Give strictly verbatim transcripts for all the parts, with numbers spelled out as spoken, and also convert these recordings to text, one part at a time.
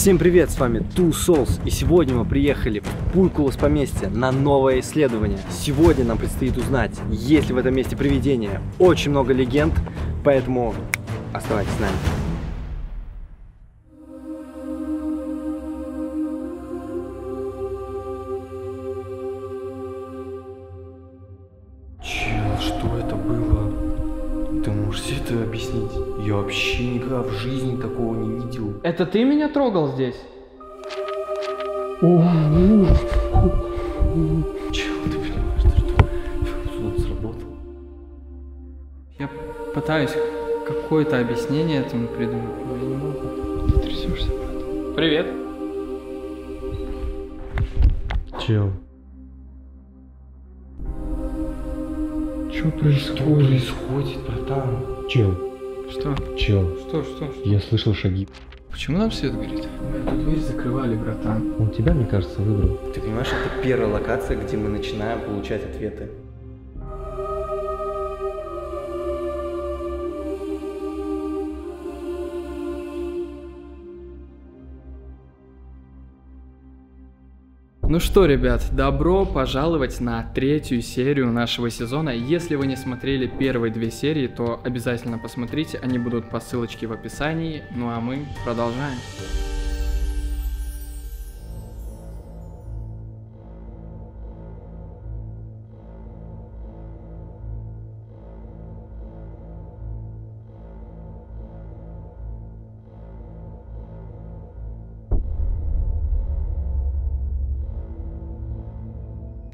Всем привет, с вами Two Souls, и сегодня мы приехали в Пуйкуле с поместья на новое исследование. Сегодня нам предстоит узнать, есть ли в этом месте привидения. Очень много легенд, поэтому оставайтесь с нами. Объяснить. Я вообще никогда в жизни такого не видел. Это ты меня трогал здесь? Чего ты понимаешь? Ты что? Что там сработало? Я пытаюсь какое-то объяснение этому придумать, но я не могу. Ты трясешься, брат. Привет. Чел. Что происходит? происходит, братан? Чел. Что? Чел. Что, что, что? Я слышал шаги. Почему нам свет горит? Мы эту дверь закрывали, братан. Он тебя, мне кажется, выбрал. Ты понимаешь, это первая локация, где мы начинаем получать ответы. Ну что, ребят, добро пожаловать на третью серию нашего сезона. Если вы не смотрели первые две серии, то обязательно посмотрите, они будут по ссылочке в описании. Ну а мы продолжаем.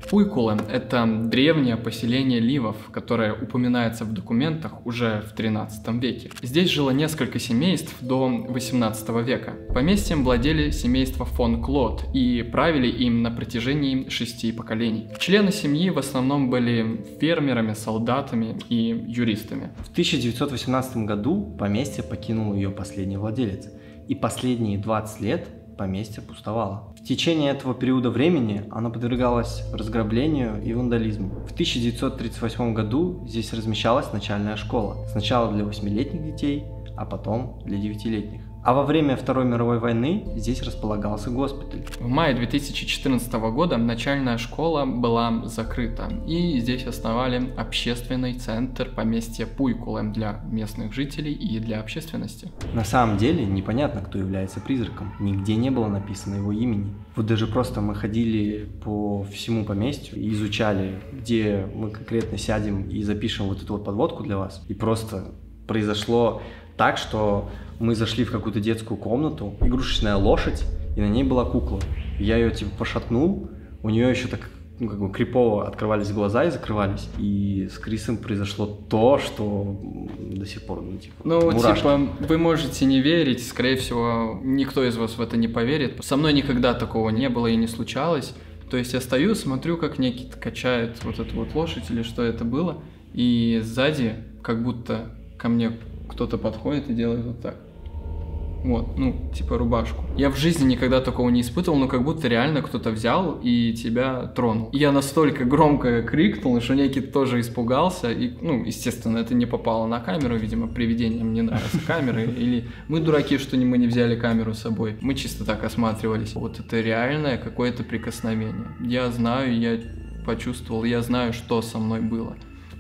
Пуйкуле – это древнее поселение ливов, которое упоминается в документах уже в тринадцатом веке. Здесь жило несколько семейств до восемнадцатого века. Поместьем владели семейство фон Клодт и правили им на протяжении шести поколений. Члены семьи в основном были фермерами, солдатами и юристами. В тысяча девятьсот восемнадцатом году поместье покинул ее последний владелец, и последние двадцать лет поместье пустовало. В течение этого периода времени оно подвергалось разграблению и вандализму. В тысяча девятьсот тридцать восьмом году здесь размещалась начальная школа. Сначала для восьмилетних детей, а потом для девятилетних. А во время Второй мировой войны здесь располагался госпиталь. В мае две тысячи четырнадцатого года начальная школа была закрыта, и здесь основали общественный центр поместья Пуйкуле для местных жителей и для общественности. На самом деле непонятно, кто является призраком. Нигде не было написано его имени. Вот даже просто мы ходили по всему поместью и изучали, где мы конкретно сядем и запишем вот эту вот подводку для вас. И просто произошло так, что мы зашли в какую-то детскую комнату, игрушечная лошадь, и на ней была кукла. Я ее типа пошатнул, у нее еще так, ну, как бы крипово открывались глаза и закрывались. И с Крисом произошло то, что до сих пор, ну, типа, Ну, мурашки. Типа, вы можете не верить, скорее всего, никто из вас в это не поверит. Со мной никогда такого не было и не случалось. То есть я стою, смотрю, как Никита качает вот эту вот лошадь или что это было, и сзади как будто ко мне кто-то подходит и делает вот так. Вот, ну, типа рубашку. Я в жизни никогда такого не испытывал, но как будто реально кто-то взял и тебя тронул. И я настолько громко крикнул, что Никита тоже испугался. И, ну, естественно, это не попало на камеру, видимо, привидениям не нравятся камеры. Или мы дураки, что мы не взяли камеру с собой. Мы чисто так осматривались. Вот это реальное какое-то прикосновение. Я знаю, я почувствовал, я знаю, что со мной было.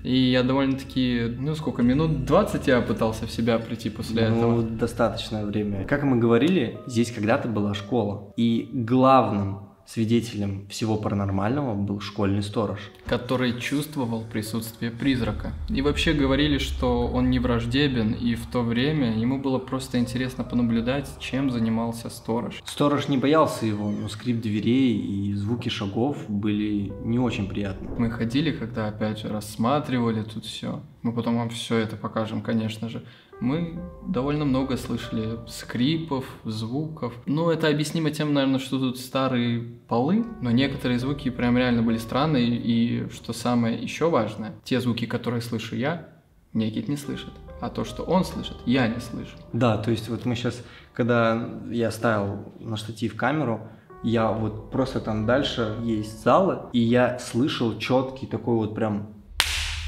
И я довольно-таки, ну сколько, минут двадцать я пытался в себя прийти после ну, этого. Ну, достаточное время. Как мы говорили, здесь когда-то была школа. И главным свидетелем всего паранормального был школьный сторож, который чувствовал присутствие призрака. И вообще говорили, что он не враждебен, и в то время ему было просто интересно понаблюдать, чем занимался сторож. Сторож не боялся его, но скрип дверей и звуки шагов были не очень приятны. Мы ходили, когда опять же рассматривали тут все. Мы потом вам все это покажем, конечно же. Мы довольно много слышали скрипов, звуков. Ну, это объяснимо тем, наверное, что тут старые полы, но некоторые звуки прям реально были странные. И что самое еще важное, те звуки, которые слышу я, Никит не слышит. А то, что он слышит, я не слышу. Да, то есть вот мы сейчас, когда я ставил на штатив камеру, я вот просто там дальше есть залы, и я слышал четкий такой вот прям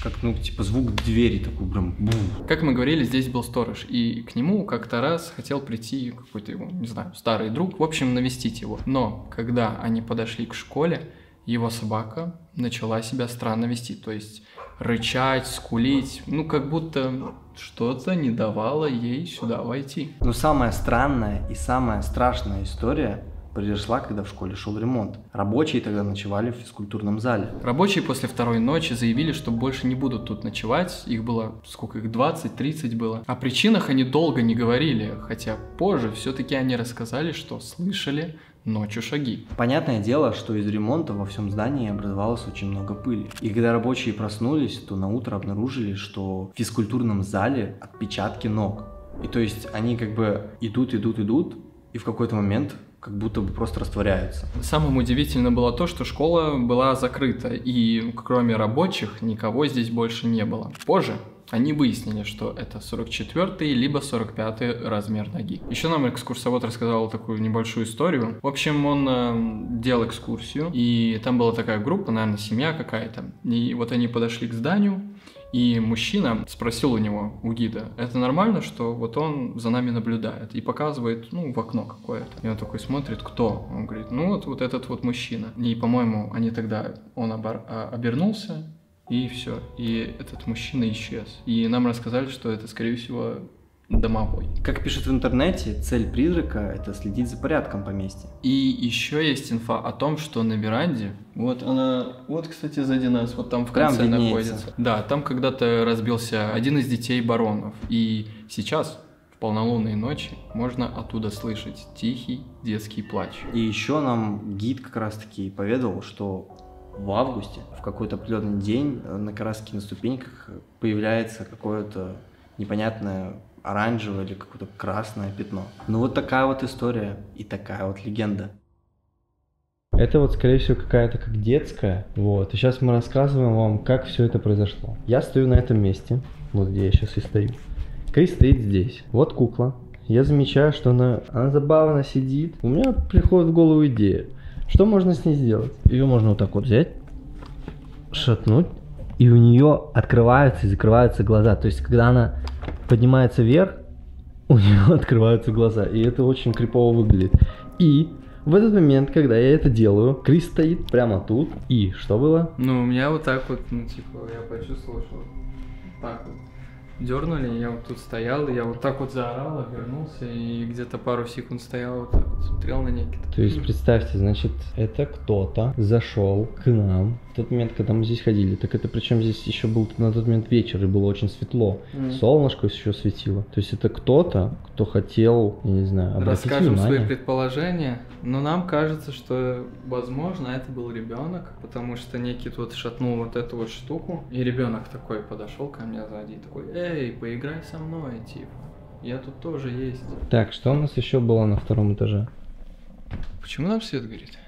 как, ну, типа, звук двери такой, прям бум. Как мы говорили, здесь был сторож, и к нему как-то раз хотел прийти какой-то его, не знаю, старый друг, в общем, навестить его. Но когда они подошли к школе, его собака начала себя странно вести, то есть рычать, скулить, ну, как будто что-то не давало ей сюда войти. Но самая странная и самая страшная история произошла, когда в школе шел ремонт. Рабочие тогда ночевали в физкультурном зале. Рабочие после второй ночи заявили, что больше не будут тут ночевать. Их было, сколько их, двадцать-тридцать было. О причинах они долго не говорили, хотя позже все-таки они рассказали, что слышали ночью шаги. Понятное дело, что из ремонта во всем здании образовалось очень много пыли. И когда рабочие проснулись, то на утро обнаружили, что в физкультурном зале отпечатки ног. И то есть они как бы идут, идут, идут, и в какой-то момент как будто бы просто растворяются. Самым удивительным было то, что школа была закрыта, и кроме рабочих никого здесь больше не было. Позже они выяснили, что это сорок четвёртый либо сорок пятый размер ноги. Еще нам экскурсовод рассказал такую небольшую историю. В общем, он э, делал экскурсию, и там была такая группа, наверное, семья какая-то. И вот они подошли к зданию, и мужчина спросил у него, у гида, это нормально, что вот он за нами наблюдает и показывает, ну, в окно какое-то. И он такой смотрит, кто? Он говорит, ну, вот, вот этот вот мужчина. И, по-моему, они тогда, он обернулся, и все. И этот мужчина исчез. И нам рассказали, что это, скорее всего, домовой. Как пишут в интернете, цель призрака — это следить за порядком поместья. И еще есть инфа о том, что на веранде, вот она, вот, кстати, сзади нас, вот там в конце находится. Да, там когда-то разбился один из детей баронов. И сейчас, в полнолунные ночи, можно оттуда слышать тихий детский плач. И еще нам гид как раз-таки поведал, что в августе, в какой-то определенный день, на караске на ступеньках появляется какое-то непонятное оранжевое или какое-то красное пятно. Ну вот такая вот история и такая вот легенда. Это вот, скорее всего, какая-то как детская. Вот. И сейчас мы рассказываем вам, как все это произошло. Я стою на этом месте, вот где я сейчас и стою. Крис стоит здесь. Вот кукла. Я замечаю, что она, она забавно сидит. У меня приходит в голову идея. Что можно с ней сделать? Ее можно вот так вот взять, шатнуть, и у нее открываются и закрываются глаза. То есть, когда она поднимается вверх, у нее открываются глаза. И это очень крипово выглядит. И в этот момент, когда я это делаю, Крис стоит прямо тут. И что было? Ну, у меня вот так вот, ну, типа, я почувствовал, что так вот дернули, я вот тут стоял, я вот так вот заорал, вернулся, и где-то пару секунд стоял, вот так вот смотрел на Никиту. То есть представьте, значит, это кто-то зашел к нам в тот момент, когда мы здесь ходили. Так это причем здесь еще был на тот момент вечер, и было очень светло. Mm. Солнышко еще светило. То есть это кто-то, кто хотел, я не знаю, обратить Расскажем внимание. Свои предположения, но нам кажется, что, возможно, это был ребенок, потому что Никит вот шатнул вот эту вот штуку, и ребенок такой подошел ко мне сзади и такой: «Эй, Эй, поиграй со мной, типа. Я тут тоже есть». Так, что у нас еще было на втором этаже? Почему нам свет горит?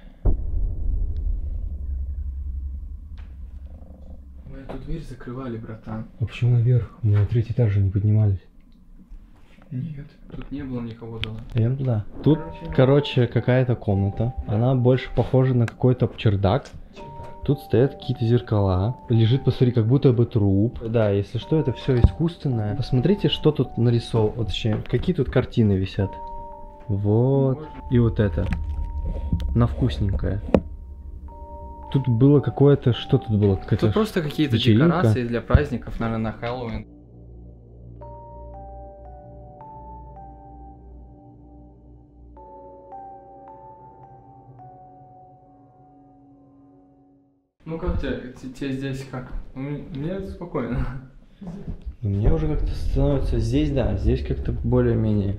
Мы эту дверь закрывали, братан. А почему наверх? Мы на третий этаж же не поднимались. Нет, тут не было никого дома. Идем туда. Тут, короче, короче какая-то комната. Да. Она больше похожа на какой-то чердак. Тут стоят какие-то зеркала, лежит, посмотри, как будто бы труп. Да, если что, это все искусственное. Посмотрите, что тут нарисовал, вот, точнее, какие тут картины висят. Вот, и вот это, на вкусненькое. Тут было какое-то, что тут было? Тут просто какие-то декорации для праздников, наверное, на Хэллоуин. Ну как тебе, тебе здесь как? Мне спокойно. Мне уже как-то становится здесь, да, здесь как-то более-менее.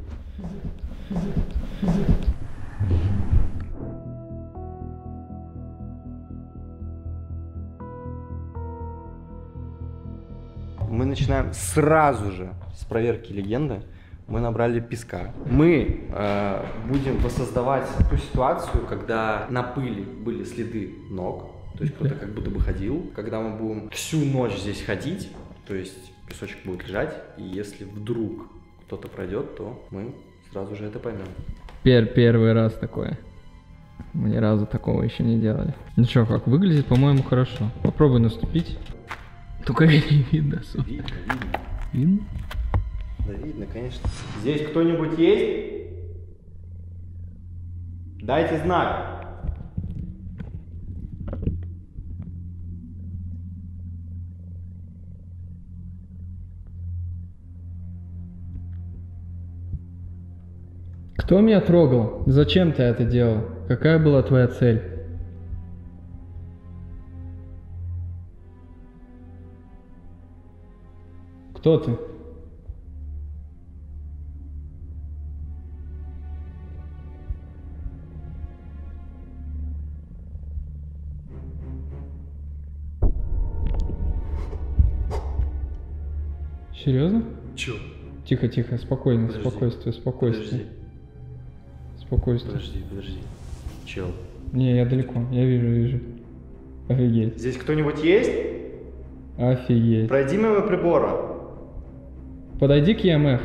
Мы начинаем сразу же с проверки легенды. Мы набрали песка. Мы э, будем воссоздавать ту ситуацию, когда на пыли были следы ног. То есть кто-то как будто бы ходил. Когда мы будем всю ночь здесь ходить, то есть песочек будет лежать, и если вдруг кто-то пройдет, то мы сразу же это поймем. Первый раз такое. Мы ни разу такого еще не делали. Ну что, как выглядит, по-моему, хорошо. Попробуй наступить. Только не видно особо. Видно, видно. Видно? Да видно, конечно. Здесь кто-нибудь есть? Дайте знак. Кто меня трогал? Зачем ты это делал? Какая была твоя цель? Кто ты? Серьезно? Чё? Тихо, тихо, спокойно, подожди, спокойствие, спокойствие. Подожди. Спокойствие. Подожди, подожди. Чел. Не, я далеко, я вижу, вижу. Офигеть. Здесь кто-нибудь есть? Офигеть. Пройди мимо прибора. Подойди к ЕМФ.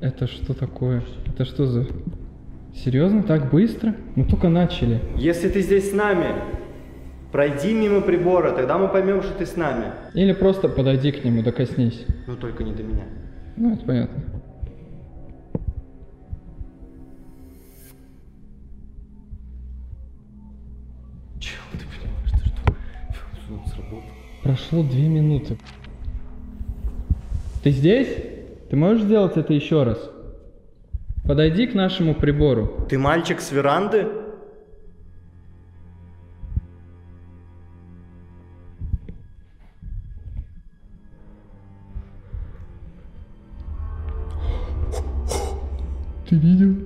Это что такое? Это что за... Серьезно? Так быстро? Мы только начали. Если ты здесь с нами, пройди мимо прибора, тогда мы поймем, что ты с нами. Или просто подойди к нему, докоснись. Ну только не до меня. Ну это понятно. Чего ты понимаешь? Ты что? Сработал. Прошло две минуты. Ты здесь? Ты можешь сделать это еще раз? Подойди к нашему прибору. Ты мальчик с веранды? Ты видел?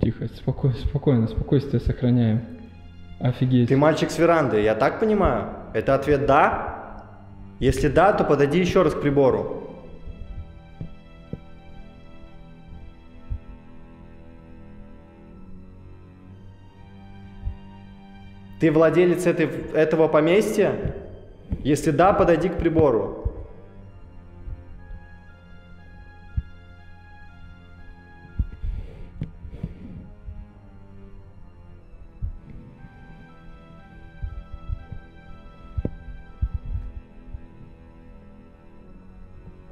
Тихо, спокойно, спокойно, спокойствие сохраняем. Офигеть. Ты мальчик с веранды, я так понимаю? Это ответ да? Если да, то подойди еще раз к прибору. Ты владелец этой, этого поместья? Если да, подойди к прибору.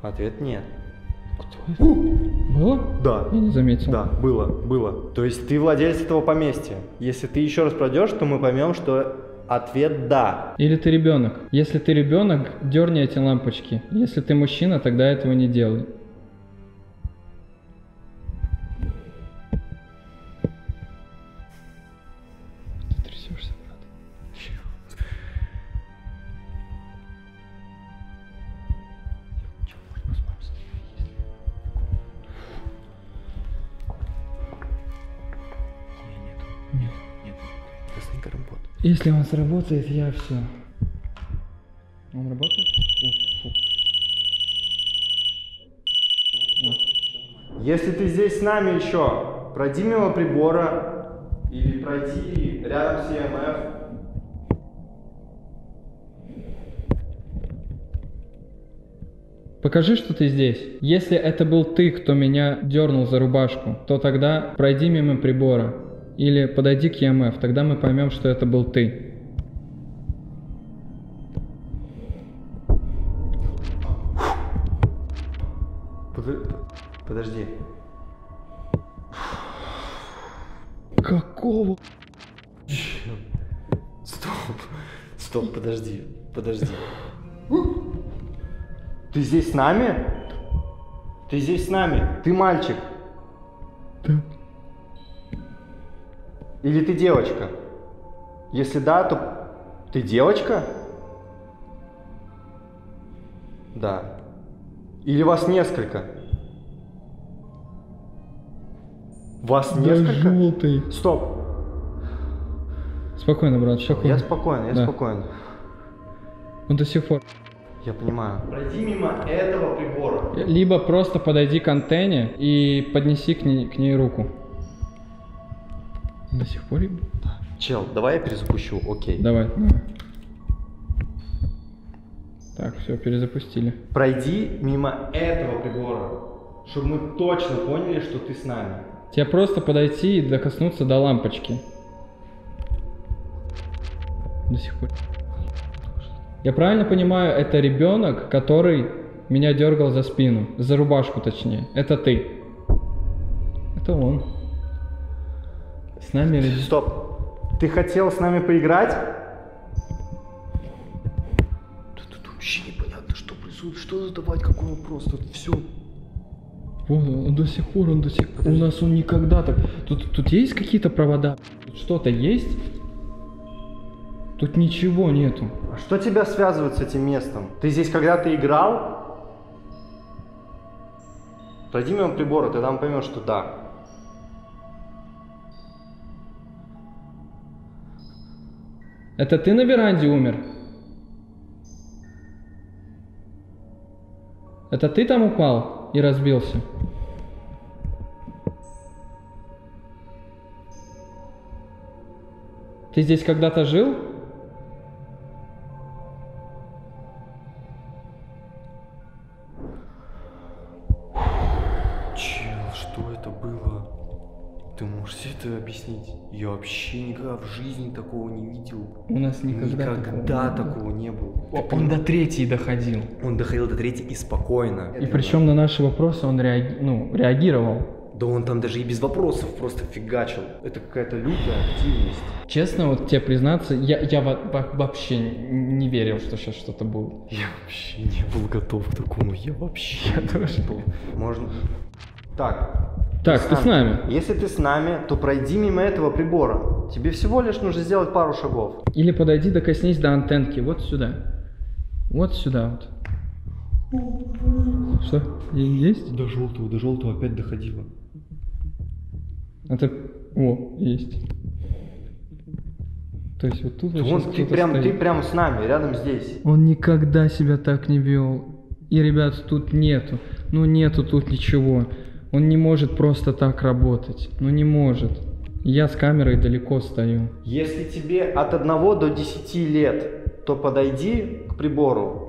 Ответ нет. Кто это? Было? Да. Я не заметил. Да, было, было. То есть ты владелец этого поместья. Если ты еще раз пройдешь, то мы поймем, что ответ да. Или ты ребенок. Если ты ребенок, дерни эти лампочки. Если ты мужчина, тогда этого не делай. Если он сработает, я все. Он работает? Если ты здесь с нами еще, пройди мимо прибора или пройди рядом с ЕМФ. Покажи, что ты здесь. Если это был ты, кто меня дернул за рубашку, то тогда пройди мимо прибора. Или подойди к ЕМФ, тогда мы поймем, что это был ты. Подожди. Какого? Стоп. Стоп, подожди. Подожди. Ты здесь с нами? Ты здесь с нами? Ты мальчик. Да. Или ты девочка? Если да, то... Ты девочка? Да. Или вас несколько? Вас да несколько? Желтый. Стоп. Спокойно, брат, спокойно. Я спокойно, я да. спокойно. Он до сих пор... Я понимаю. Пройди мимо этого прибора. Либо просто подойди к антенне и поднеси к ней, к ней руку. До сих пор? Да. Чел, давай я перезапущу, окей. Давай. Так, все, перезапустили. Пройди мимо этого прибора, чтобы мы точно поняли, что ты с нами. Тебе просто подойти и докоснуться до лампочки. до сих пор. Я правильно понимаю, это ребенок, который меня дергал за спину, за рубашку точнее. Это ты. Это он. С нами... Стоп. Ты хотел с нами поиграть? Тут вообще непонятно, что происходит, что задавать, какой вопрос, тут все... Он, он до сих пор, он до сих пор, у нас он никогда так... Тут, тут есть какие-то провода? Тут что-то есть? Тут ничего нету. А что тебя связывает с этим местом? Ты здесь когда-то играл? Дадим ему прибор, и тогда он поймет, что да. Это ты на веранде умер? Это ты там упал и разбился? Ты здесь когда-то жил? Чел, что это было? Ты можешь все это объяснить? Я вообще никогда в жизни такого не видел. У нас никогда, никогда такого не было. Такого не было. Он, он до третьей доходил. Он доходил до третьей и спокойно. И причем на наши вопросы он реаги... ну, реагировал. Да он там даже и без вопросов просто фигачил. Это какая-то лютая активность. Честно, вот тебе признаться, я, я во во вообще не верил, что сейчас что-то будет. Я вообще не был готов к такому. Я вообще тоже был. Можно... Так. Так, ты с нами. Если ты с нами, то пройди мимо этого прибора. Тебе всего лишь нужно сделать пару шагов. Или подойди, докоснись до антенки. Вот сюда. Вот сюда вот. Что? Есть? До желтого, до желтого опять доходило. Это... О, есть. То есть вот тут... Он, ты, прям, ты прям с нами, рядом здесь. Он никогда себя так не вел. И, ребят, тут нету. Ну нету тут ничего. Он не может просто так работать. Ну не может. Я с камерой далеко стою. Если тебе от одного до десяти лет, то подойди к прибору.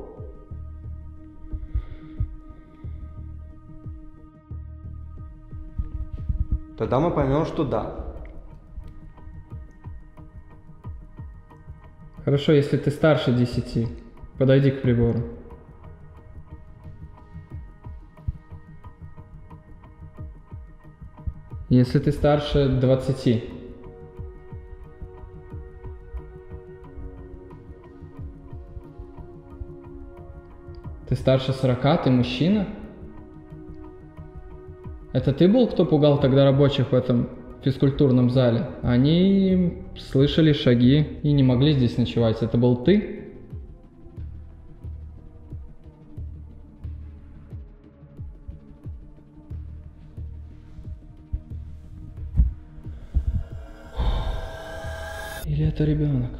Тогда мы поймем, что да. Хорошо, если ты старше десяти, подойди к прибору. Если ты старше двадцати. Ты старше сорока, ты мужчина? Это ты был, кто пугал тогда рабочих в этом физкультурном зале? Они слышали шаги и не могли здесь ночевать. Это был ты? Или это ребенок?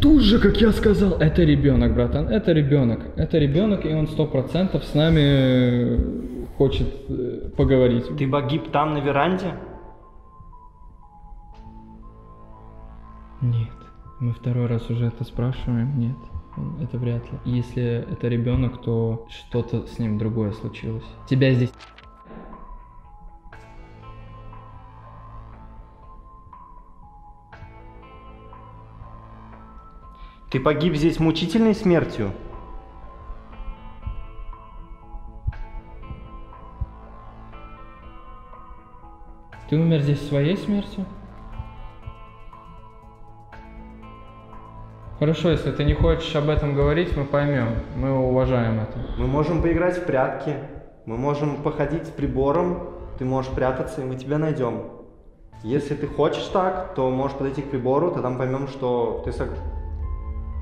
Тут же, как я сказал, это ребенок, братан, это ребенок. Это ребенок, и он сто процентов с нами... хочет э, поговорить. Ты погиб там на веранде? Нет. Мы второй раз уже это спрашиваем. Нет. Это вряд ли. Если это ребенок, то что-то с ним другое случилось. Тебя здесь... Ты погиб здесь мучительной смертью? Ты умер здесь своей смертью? Хорошо, если ты не хочешь об этом говорить, мы поймем. Мы уважаем это. Мы можем поиграть в прятки. Мы можем походить с прибором. Ты можешь прятаться, и мы тебя найдем. Если ты хочешь так, то можешь подойти к прибору, тогда мы поймем, что ты сог...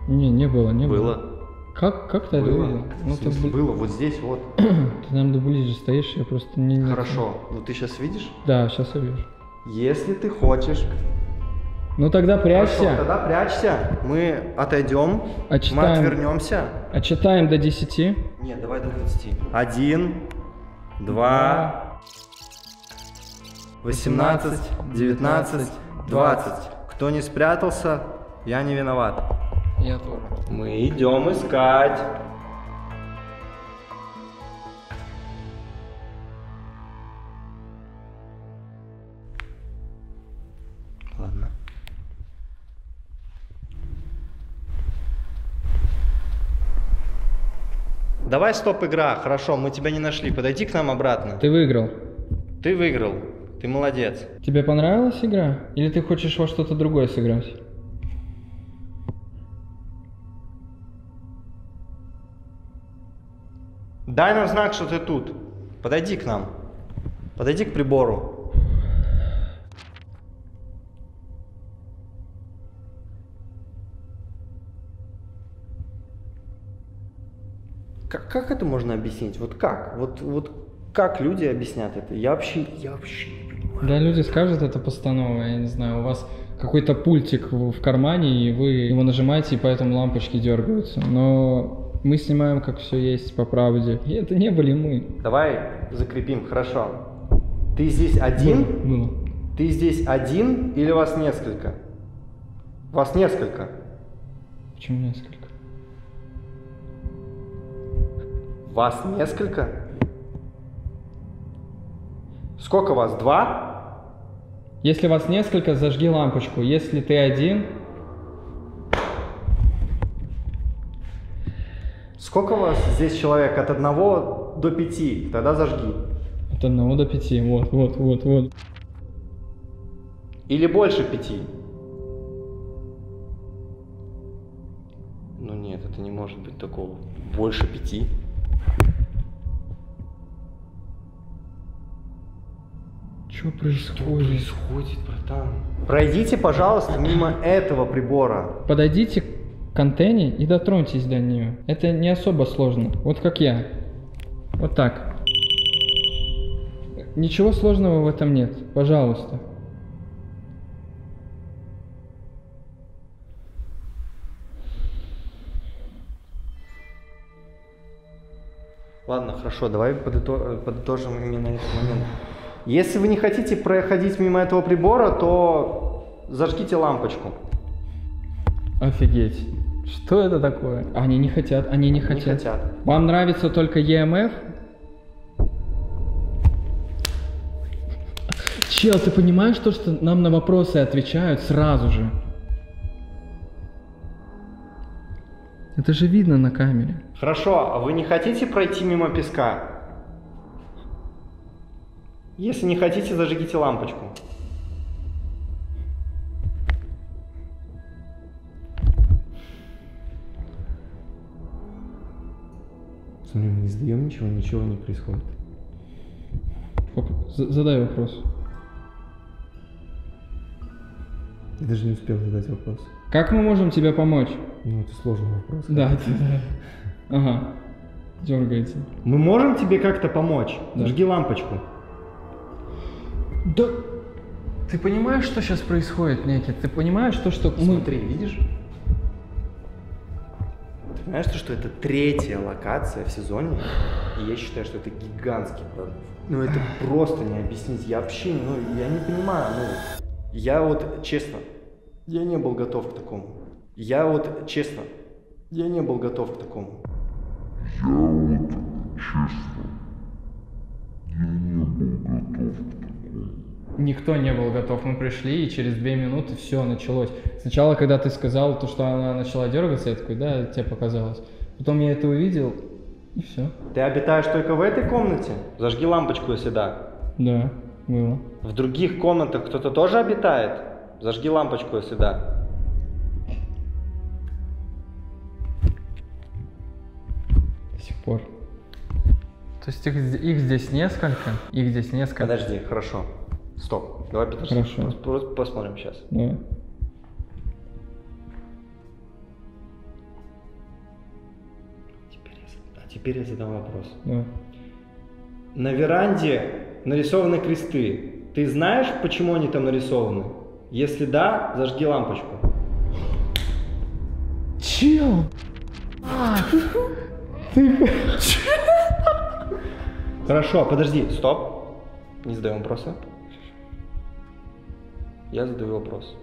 Не, не было, не было. Было. Как, как ты это увидел? Ну, ты... Было, вот здесь, вот. Ты нам до ближе стоишь, я просто не... Хорошо, ну ты сейчас видишь? Да, сейчас я вижу. Если ты хочешь... Ну тогда прячься. Хорошо, тогда прячься, мы отойдем, Отчитаем. мы отвернемся. Отчитаем до десяти. Нет, давай до двадцати. Один, два, восемнадцать, девятнадцать, двадцать. Кто не спрятался, я не виноват. Я тоже. Мы идем искать. Ладно. Давай стоп игра, хорошо, мы тебя не нашли, подойди к нам обратно. Ты выиграл. Ты выиграл, ты молодец. Тебе понравилась игра? Или ты хочешь во что-то другое сыграть? Дай нам знак, что ты тут. Подойди к нам. Подойди к прибору. Как, как это можно объяснить? Вот как? Вот, вот как люди объяснят это? Я вообще, я вообще не понимаю. Да, люди скажут, это постанова, я не знаю, у вас какой-то пультик в кармане, и вы его нажимаете, и поэтому лампочки дергаются. Но... мы снимаем, как все есть, по правде. И это не были мы. Давай закрепим, хорошо. Ты здесь один? Было. Ты здесь один или вас несколько? Вас несколько. Почему несколько? Вас несколько? Сколько вас? Два? Если вас несколько, зажги лампочку. Если ты один... Сколько у вас здесь человек? От одного до пяти. Тогда зажги. От одного до пяти. Вот, вот, вот, вот. Или больше пяти. Ну нет, это не может быть такого. Больше пяти. Что происходит? Что происходит, братан? Пройдите, пожалуйста, мимо этого прибора. Подойдите к... к антенне и дотроньтесь до нее. Это не особо сложно. Вот как я. Вот так. Ничего сложного в этом нет. Пожалуйста. Ладно, хорошо, давай подытожим именно этот момент. Если вы не хотите проходить мимо этого прибора, то зажгите лампочку. Офигеть. Что это такое? Они не хотят, они не хотят. Не хотят. Вам нравится только Е М Ф? Чел, ты понимаешь то, что нам на вопросы отвечают сразу же? Это же видно на камере. Хорошо, а вы не хотите пройти мимо песка? Если не хотите, зажгите лампочку. Мы не сдаем ничего, ничего не происходит. Задай вопрос. Я даже не успел задать вопрос. Как мы можем тебе помочь? Ну, это сложный вопрос. Да, да. Ага. Дергается. Мы можем тебе как-то помочь? Да. Жги лампочку. Да. Ты понимаешь, что сейчас происходит, Никит? Ты понимаешь то, что... Смотри, мы... видишь? Знаешь, что это третья локация в сезоне, и я считаю, что это гигантский прорыв. Ну это просто не объяснить, я вообще, ну я не понимаю, ну я вот честно, я не был готов к такому. Я вот честно, я не был готов к такому. Я вот честно, я не был готов к такому. Никто не был готов, мы пришли, и через две минуты все началось. Сначала, когда ты сказал то, что она начала дергаться, я такой, да, тебе показалось. Потом я это увидел, и все. Ты обитаешь только в этой комнате? Зажги лампочку, если да. Да, было. В других комнатах кто-то тоже обитает? Зажги лампочку, если да. До сих пор. То есть их, их здесь несколько? Их здесь несколько. Подожди, хорошо. Стоп, давай подожди, просто посмотрим сейчас. Да. Теперь я... А теперь я задам вопрос. Да. На веранде нарисованы кресты. Ты знаешь, почему они там нарисованы? Если да, зажги лампочку. Чел! А, ты... Хорошо, подожди, стоп. Не задаем вопроса. Я задаю вопрос.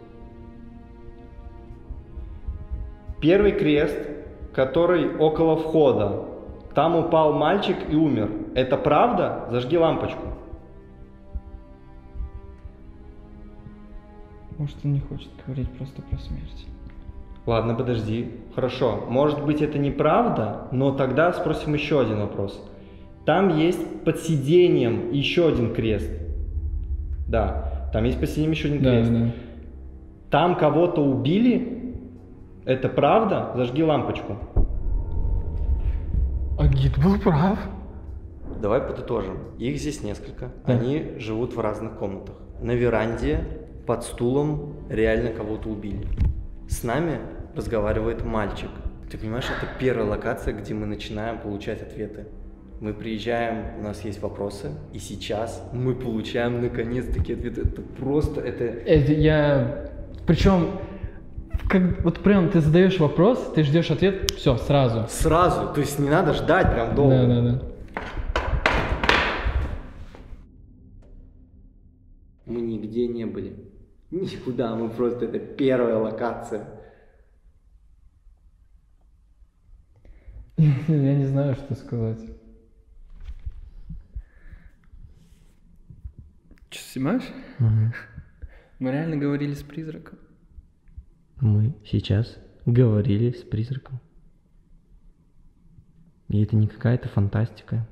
Первый крест, который около входа. Там упал мальчик и умер. Это правда? Зажги лампочку. Может, он не хочет говорить просто про смерть. Ладно, подожди. Хорошо. Может быть, это неправда, но тогда спросим еще один вопрос. Там есть под сиденьем еще один крест. Да, там есть под сиденьем еще один крест. Да, да. Там кого-то убили? Это правда? Зажги лампочку. А гид был прав. Давай подытожим. Их здесь несколько. Да. Они живут в разных комнатах. На веранде, под стулом реально кого-то убили. С нами разговаривает мальчик. Ты понимаешь, это первая локация, где мы начинаем получать ответы. Мы приезжаем, у нас есть вопросы, и сейчас мы получаем наконец-таки ответы. Это просто, это... это я... Причем... Как, вот прям ты задаешь вопрос, ты ждешь ответ, все, сразу. Сразу, то есть не надо ждать прям долго. Да, да, да. Мы нигде не были. Никуда, мы просто, это первая локация. Я не знаю, что сказать. Че, снимаешь? Угу. Мы реально говорили с призраком. Мы сейчас говорили с призраком. И это не какая-то фантастика.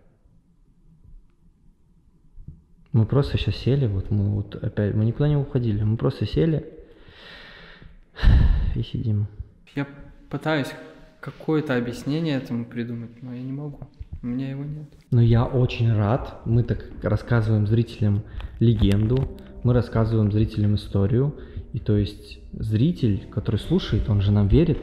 Мы просто сейчас сели, вот мы вот опять, мы никуда не уходили, мы просто сели и сидим. Я пытаюсь какое-то объяснение этому придумать, но я не могу, у меня его нет. Но я очень рад, мы так рассказываем зрителям легенду, мы рассказываем зрителям историю. И то есть зритель, который слушает, он же нам верит,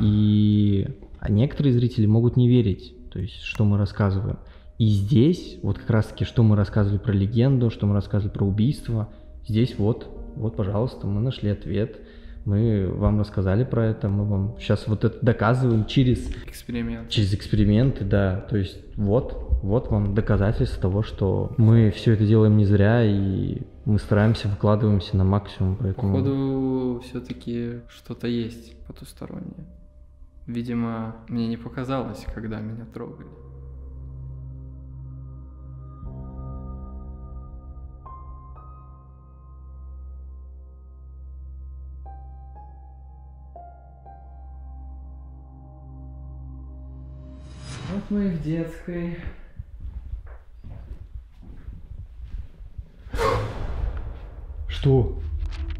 и... а некоторые зрители могут не верить, то есть что мы рассказываем. И здесь вот как раз таки, что мы рассказывали про легенду, что мы рассказывали про убийство, здесь вот, вот, пожалуйста, мы нашли ответ, мы вам рассказали про это, мы вам сейчас вот это доказываем через... Эксперимент. Через эксперименты, да, то есть вот, вот вам доказательство того, что мы все это делаем не зря, и... Мы стараемся, выкладываемся на максимум, поэтому... Походу, все-таки что-то есть потустороннее. Видимо, мне не показалось, когда меня трогали. Вот мы и в детской. Что?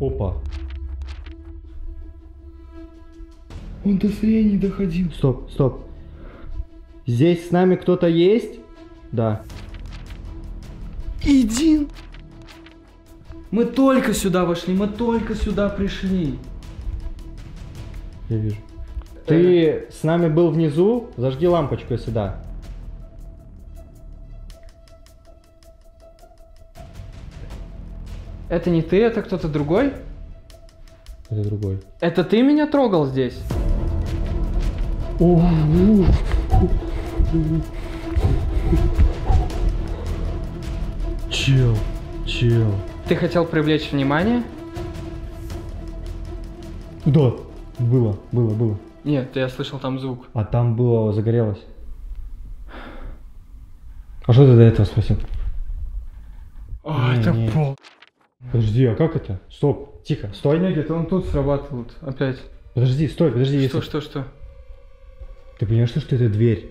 Опа. Он до зрения доходил. Стоп, стоп. Здесь с нами кто-то есть? Да. Иди. Мы только сюда вошли, мы только сюда пришли. Я вижу. Ты э... с нами был внизу? Зажги лампочку, если да. Это не ты, это кто-то другой? Это другой. Это ты меня трогал здесь? Чел, чел. Ты хотел привлечь внимание? Да, было, было, было. Нет, я слышал там звук. А там было, загорелось. А что ты до этого спросил? А, это пол... Подожди, а как это? Стоп, тихо, стой. Никита, он тут срабатывает опять. Подожди, стой, подожди. Что, если... что, что? Ты понимаешь, что это дверь?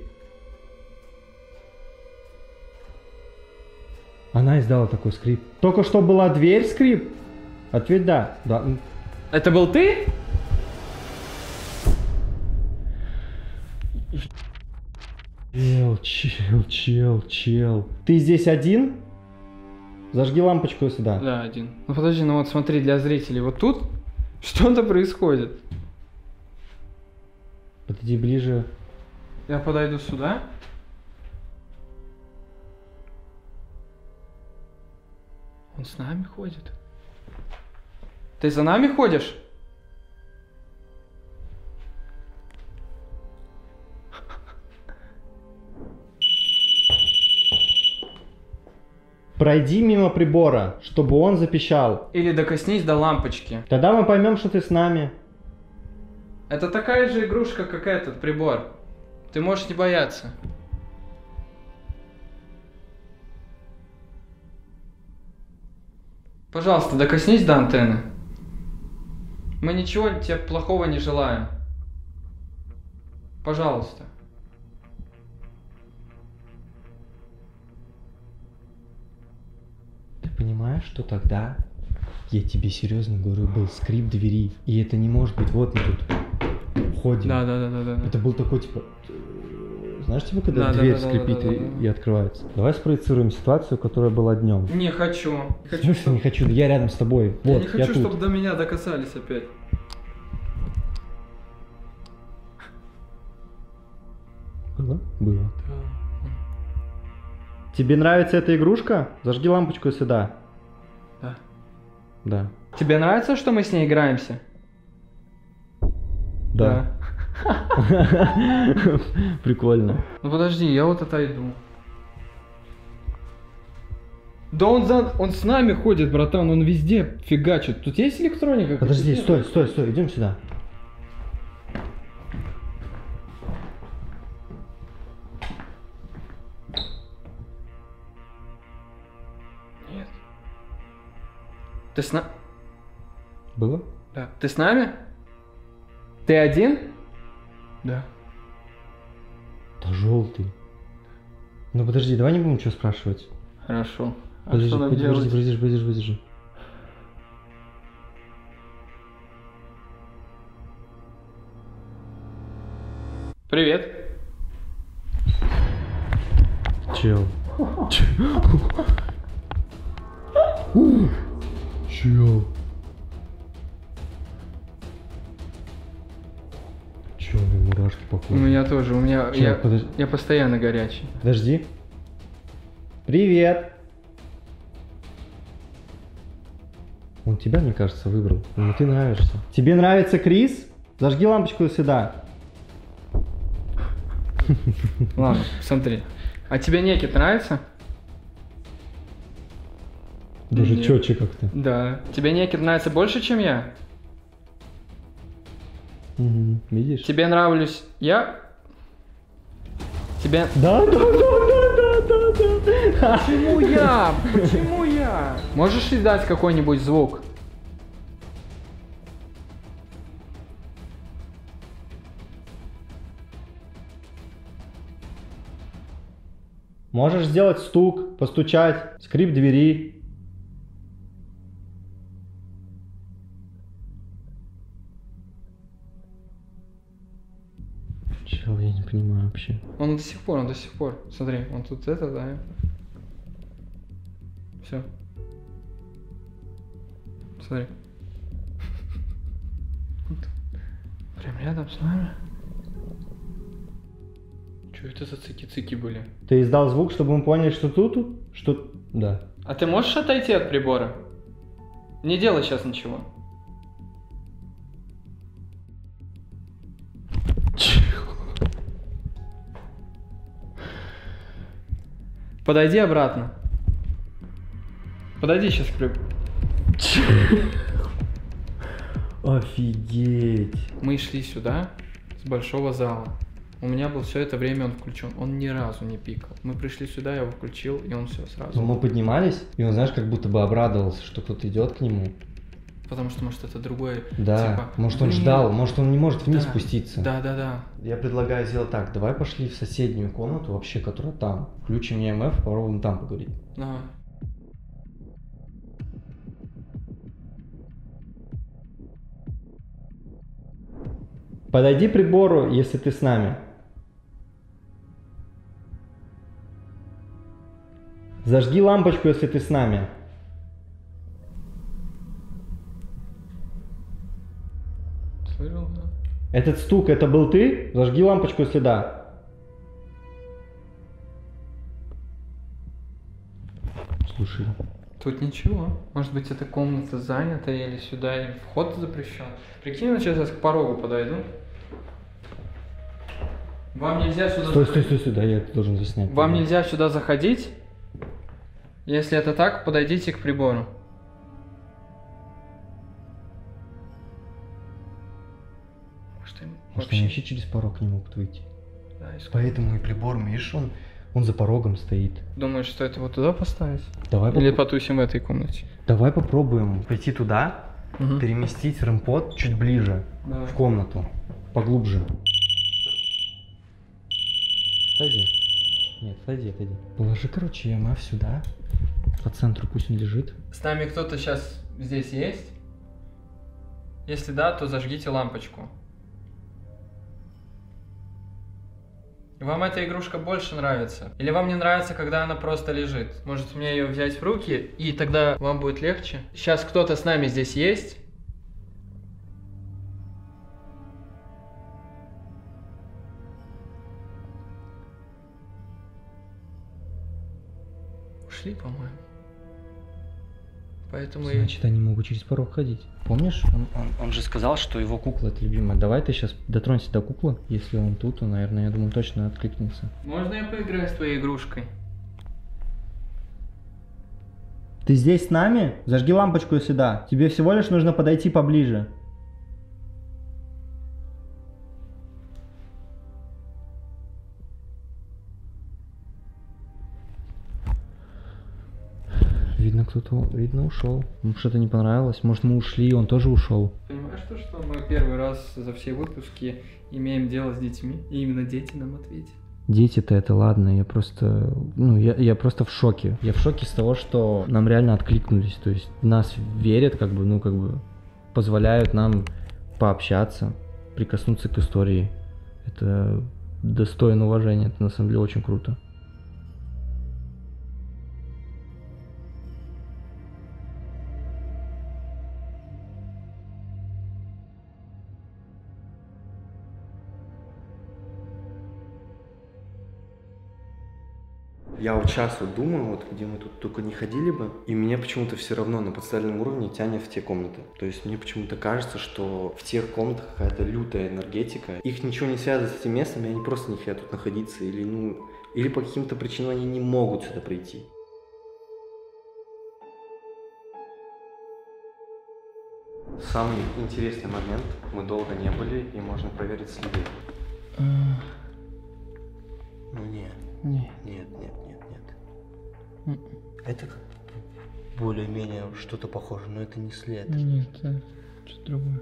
Она издала такой скрип. Только что была дверь, скрип? Ответ да. Да. Это был ты? Чел, чел, чел, чел. Ты здесь один? Зажги лампочку сюда. Да, один. Ну подожди, ну вот смотри, для зрителей вот тут что-то происходит. Подойди ближе. Я подойду сюда. Он с нами ходит. Ты за нами ходишь? Пройди мимо прибора, чтобы он запищал. Или докоснись до лампочки. Тогда мы поймем, что ты с нами. Это такая же игрушка, как этот прибор. Ты можешь не бояться. Пожалуйста, докоснись до антенны. Мы ничего тебе плохого не желаем. Пожалуйста. Ты понимаешь, что тогда, я тебе серьезно говорю, был скрип двери, и это не может быть, вот мы тут уходим. Да, да, да, да, да. Это был такой, типа, знаешь, типа, когда да, дверь да, да, скрипит да, да, да, да. И, и открывается. Давай спроецируем ситуацию, которая была днем. Не хочу. Хочу что не хочу, я рядом с тобой. Вот, я не хочу, чтобы до меня докасались опять. Было? Было. Да. Тебе нравится эта игрушка? Зажги лампочку сюда. Да. Да. Тебе нравится, что мы с ней играемся? Да. Прикольно. Ну подожди, я вот отойду. Да он за... он с нами ходит, братан, он везде фигачит. Тут есть электроника? Подожди, стой, стой, стой, идем сюда. Нет. Ты с нами? Было? Да. Ты с нами? Ты один? Да. Да желтый. Ну подожди, давай не будем ничего спрашивать. Хорошо. А подожди, что нам подожди, делать? Подожди, подожди, подожди. Привет. Чел. Чел. Мурашки по коже. У меня тоже, у меня Чел, я, подож... я постоянно горячий. Подожди. Привет. Он тебя, мне кажется, выбрал. Но ты нравишься. Тебе нравится Крис? Зажги лампочку сюда. Ладно, смотри. А тебе Никит нравится? Даже четче как-то. Да. Тебе Никит нравится больше, чем я? Угу, видишь? Тебе нравлюсь я? Тебе... Да, да, да, да, да, да. Почему я? Почему я? Можешь издать какой-нибудь звук? Можешь сделать стук, постучать, скрип двери. Я не понимаю вообще. Он до сих пор, он до сих пор. Смотри, он тут это, да. Все. Смотри. Прям рядом с нами. Че это за цики-цики были? Ты издал звук, чтобы мы поняли, что тут? Что... Да. А ты можешь отойти от прибора? Не делай сейчас ничего. Подойди обратно. Подойди сейчас к прибору. Офигеть. Мы шли сюда с большого зала. У меня был все это время он включен. Он ни разу не пикал. Мы пришли сюда, я его включил, и он все сразу. Но мы поднимались, и он, знаешь, как будто бы обрадовался, что кто-то идет к нему. Потому что, может, это другое. Да, типа, может, он ждал, может, он не может вниз да, спуститься. Да, да, да. Я предлагаю сделать так. Давай пошли в соседнюю комнату, вообще, которая там. Включим ЕМФ, попробуем там поговорить. Ага. Подойди к прибору, если ты с нами. Зажги лампочку, если ты с нами. Этот стук, это был ты? Зажги лампочку, если да. Слушай. Тут ничего. Может быть, эта комната занята, или сюда или вход запрещен. Прикинь, я сейчас к порогу подойду. Вам нельзя сюда... Стой, стой, стой, сюда, я это должен заснять. Вам да. нельзя сюда заходить. Если это так, подойдите к прибору. Может, они вообще через порог не могут выйти. Да, поэтому и прибор, видишь, он, он за порогом стоит. Думаешь, что это вот туда поставить? Давай Или поп... потусим в этой комнате? Давай попробуем пойти туда, угу. переместить рэмпот чуть ближе, давай. В комнату, поглубже. Отойди. Нет, отойди, отойди. Положи, короче, ЕМФ сюда, по центру пусть он лежит. С нами кто-то сейчас здесь есть? Если да, то зажгите лампочку. Вам эта игрушка больше нравится? Или вам не нравится, когда она просто лежит? Может, мне ее взять в руки, и тогда вам будет легче? Сейчас кто-то с нами здесь есть? Ушли, по-моему. Поэтому значит, я... они могут через порог ходить. Помнишь, он, он, он же сказал, что его кукла это любимая. Давай ты сейчас дотронься до куклы. Если он тут, то, наверное, я думаю, точно откликнется. Можно я поиграю с твоей игрушкой? Ты здесь с нами? Зажги лампочку, если да. Тебе всего лишь нужно подойти поближе. Видно, кто-то, видно, ушел. Ему что-то не понравилось. Может, мы ушли, и он тоже ушел. Понимаешь, то, что мы первый раз за все выпуски имеем дело с детьми, и именно дети нам ответят. Дети-то это ладно, я просто, ну, я, я просто в шоке. Я в шоке с того, что нам реально откликнулись, то есть нас верят, как бы, ну, как бы, позволяют нам пообщаться, прикоснуться к истории. Это достойно уважения, это на самом деле очень круто. Я вот сейчас вот думаю, вот где мы тут только не ходили бы, и меня почему-то все равно на подсознательном уровне тянет в те комнаты. То есть мне почему-то кажется, что в тех комнатах какая-то лютая энергетика. Их ничего не связывает с этим местом, и они просто не хотят тут находиться, или, ну, или по каким-то причинам они не могут сюда прийти. Самый интересный момент. Мы долго не были, и можно проверить следы. Ну нет. Нет. Нет, нет, нет, нет. Это как более-менее что-то похоже, но это не след. Нет, это что-то другое.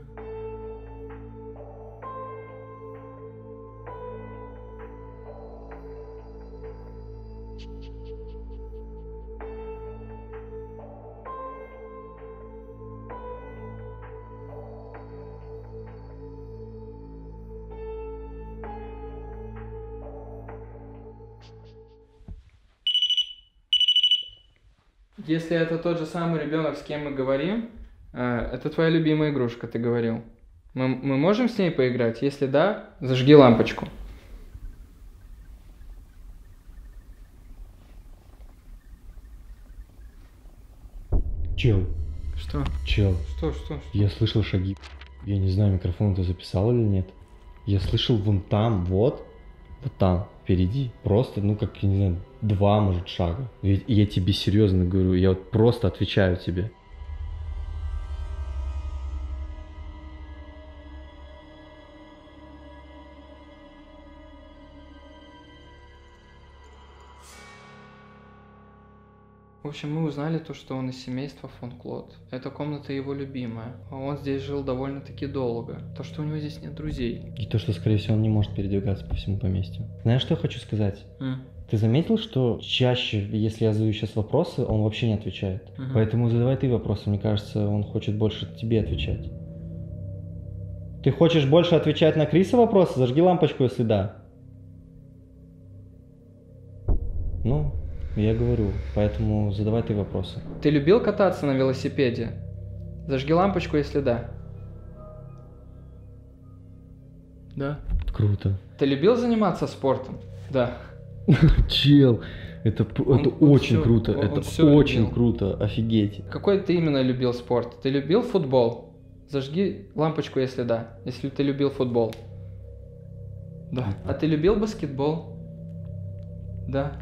Если это тот же самый ребенок, с кем мы говорим, это твоя любимая игрушка, ты говорил. Мы, мы можем с ней поиграть? Если да, зажги лампочку. Чел. Что? Чел. Что, что, что? Я слышал шаги. Я не знаю, микрофон ты записал или нет. Я слышал вон там, вот, вот там, впереди. Просто, ну как, я не знаю... Два, может, шага. Ведь я тебе серьезно говорю, я вот просто отвечаю тебе. В общем, мы узнали то, что он из семейства фон Клодт. Эта комната его любимая. Он здесь жил довольно-таки долго. То, что у него здесь нет друзей. И то, что, скорее всего, он не может передвигаться по всему поместью. Знаешь, что я хочу сказать? Mm. Ты заметил, что чаще, если я задаю сейчас вопросы, он вообще не отвечает. Угу. Поэтому задавай ты вопросы, мне кажется, он хочет больше тебе отвечать. Ты хочешь больше отвечать на Криса вопросы? Зажги лампочку, если да. Ну, я говорю, поэтому задавай ты вопросы. Ты любил кататься на велосипеде? Зажги лампочку, если да. Да. Круто. Ты любил заниматься спортом? Да. Чел, это, он, это он очень все, круто, он, это он очень любил. Круто, офигеть. Какой ты именно любил спорт? Ты любил футбол? Зажги лампочку, если да, если ты любил футбол. Да. А ты любил баскетбол? Да.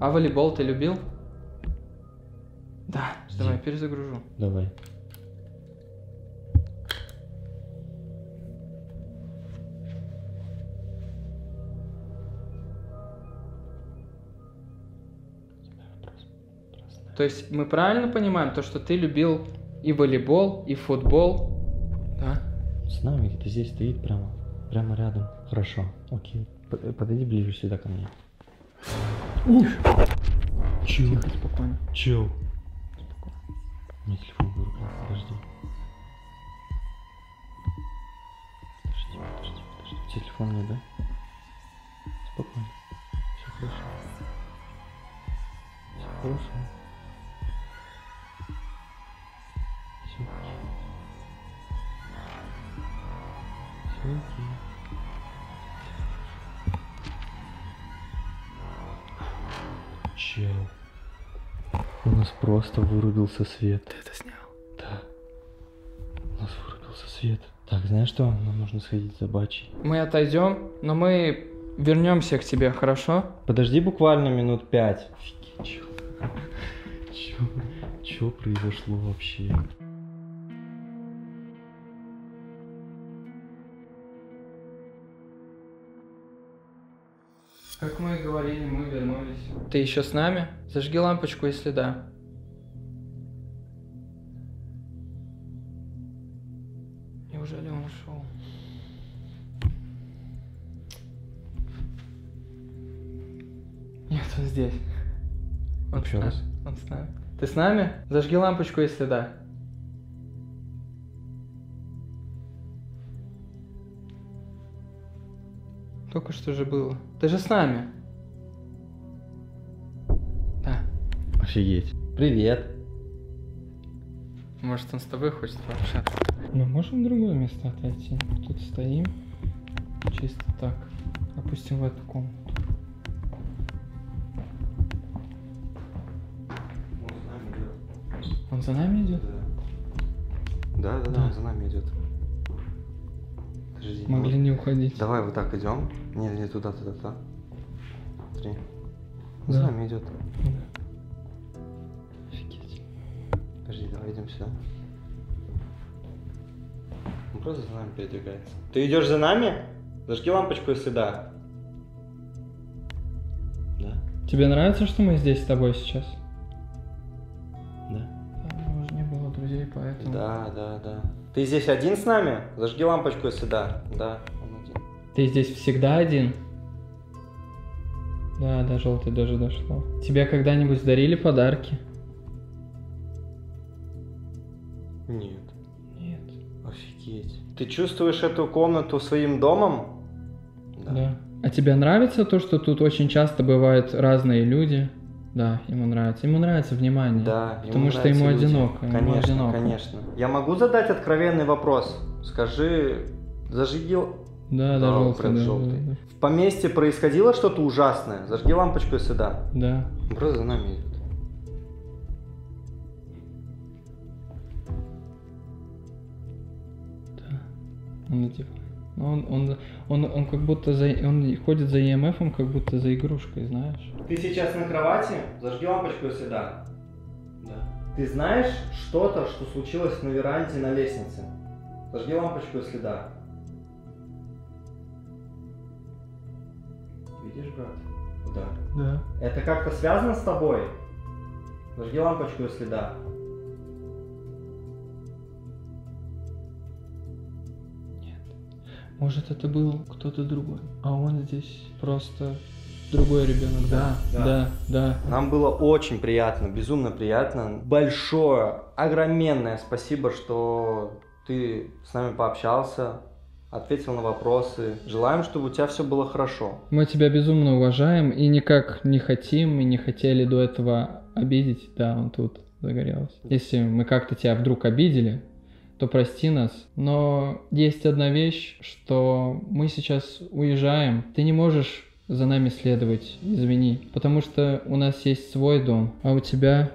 А волейбол ты любил? Да. Давай, перезагружу. Давай. То есть мы правильно понимаем то, что ты любил и волейбол, и футбол. Да? С нами где-то здесь стоит прямо, прямо рядом. Хорошо, окей. Подойди ближе сюда ко мне. Ух! Чел. Тихо, спокойно. Чел. Спокойно. У меня телефон в руках, подожди. Подожди, подожди, подожди. Телефон мне, да? Спокойно. Все хорошо. Все хорошо. Все хорошо. Все окей. Чел. У нас просто вырубился свет. Ты это снял? Да. У нас вырубился свет. Так, знаешь что? Нам нужно сходить за батчей. Мы отойдем, но мы вернемся к тебе, хорошо? Подожди буквально минут пять. Офигеть, чел. Чё? Чё произошло вообще? Как мы и говорили, мы вернулись. Ты еще с нами? Зажги лампочку, если да. Неужели он ушел? Нет, он здесь. Он с нами. Он с нами. Ты с нами? Зажги лампочку, если да. Только что же было. Ты же с нами. Да. Офигеть. Привет. Может, он с тобой хочет пообщаться? Мы можем в другое место отойти. Тут стоим. Чисто так. Опустим в эту комнату. Он за нами идет? Да, да, да, да. Он за нами идет. Подожди, могли вот не уходить. Давай вот так идем. Не, не туда, туда, туда. Смотри. Да. За нами идет. Да. Офигеть. Подожди, давай идем сюда. Он просто за нами передвигается. Ты идешь за нами? Зажги лампочку, если да. Да. Тебе нравится, что мы здесь с тобой сейчас? Да. Да, у меня уже не было друзей, поэтому... Да, да, да. Ты здесь один с нами? Зажги лампочку, если да. Да, он один. Ты здесь всегда один? Да, до желтой даже дошло. Тебе когда-нибудь дарили подарки? Нет. Нет. Офигеть. Ты чувствуешь эту комнату своим домом? Да. Да. А тебе нравится то, что тут очень часто бывают разные люди? Да, ему нравится. Ему нравится внимание. Да, потому ему что ему люди. одиноко. Ему конечно, одиноко. конечно. Я могу задать откровенный вопрос? Скажи, зажиги... Да, да, желтый, да, желтый. Да, да. В поместье происходило что-то ужасное? Зажги лампочку сюда. Да. Он просто за нами идет. Да. Он типа... Он, он, он, он как будто за, он ходит за и эм эфом, как будто за игрушкой, знаешь. Ты сейчас на кровати, зажги лампочку сюда. Да. Ты знаешь что-то, что случилось на веранде, на лестнице? Зажги лампочку сюда. Видишь, брат? Да. Да. Это как-то связано с тобой? Зажги лампочку сюда. Может, это был кто-то другой, а он здесь просто другой ребенок. Да, да, да, да. Нам было очень приятно, безумно приятно. Большое, огроменное спасибо, что ты с нами пообщался, ответил на вопросы. Желаем, чтобы у тебя все было хорошо. Мы тебя безумно уважаем и никак не хотим, и не хотели до этого обидеть. Да, он тут загорелся. Если мы как-то тебя вдруг обидели, то прости нас. Но есть одна вещь, что мы сейчас уезжаем. Ты не можешь за нами следовать, извини. Потому что у нас есть свой дом, а у тебя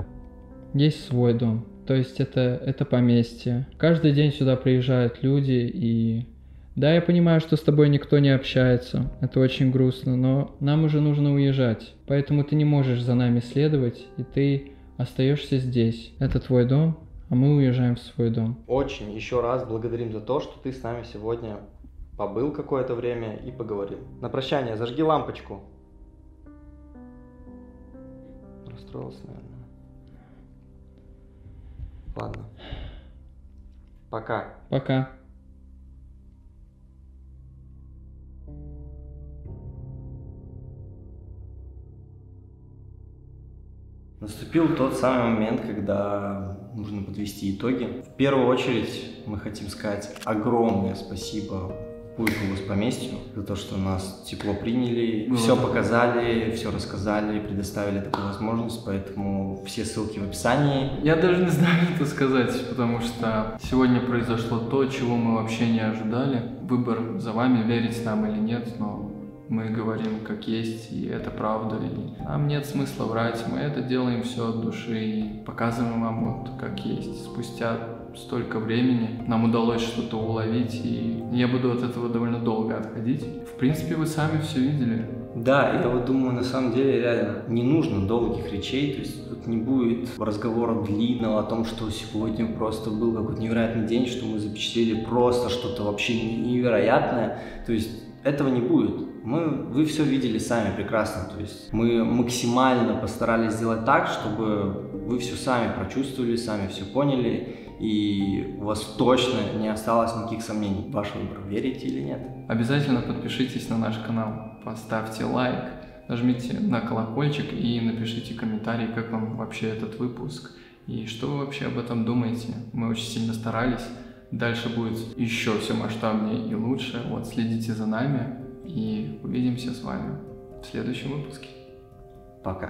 есть свой дом. То есть это, это поместье. Каждый день сюда приезжают люди и... Да, я понимаю, что с тобой никто не общается. Это очень грустно, но нам уже нужно уезжать. Поэтому ты не можешь за нами следовать, и ты остаешься здесь. Это твой дом. А мы уезжаем в свой дом. Очень еще раз благодарим за то, что ты с нами сегодня побыл какое-то время и поговорил. На прощание, зажги лампочку. Расстроился, наверное. Ладно. Пока. Пока. Наступил тот самый момент, когда нужно подвести итоги. В первую очередь мы хотим сказать огромное спасибо Пуйкуле с поместью за то, что нас тепло приняли, ну, все показали, все рассказали, предоставили такую возможность, поэтому все ссылки в описании. Я даже не знаю, что сказать, потому что сегодня произошло то, чего мы вообще не ожидали. Выбор за вами, верить нам или нет, но... мы говорим как есть, и это правда, и нам нет смысла врать, мы это делаем все от души и показываем вам вот как есть. Спустя столько времени нам удалось что-то уловить, и я буду от этого довольно долго отходить. В принципе, вы сами все видели. Да, я вот думаю, на самом деле, реально, не нужно долгих речей, то есть тут не будет разговора длинного о том, что сегодня просто был какой-то невероятный день, что мы запечатлели просто что-то вообще невероятное, то есть этого не будет. Мы, вы все видели сами прекрасно, то есть мы максимально постарались сделать так, чтобы вы все сами прочувствовали, сами все поняли, и у вас точно не осталось никаких сомнений. Ваш выбор, верите или нет. Обязательно подпишитесь на наш канал, поставьте лайк, нажмите на колокольчик и напишите комментарий, как вам вообще этот выпуск и что вы вообще об этом думаете. Мы очень сильно старались, дальше будет еще все масштабнее и лучше, вот следите за нами. И увидимся с вами в следующем выпуске. Пока.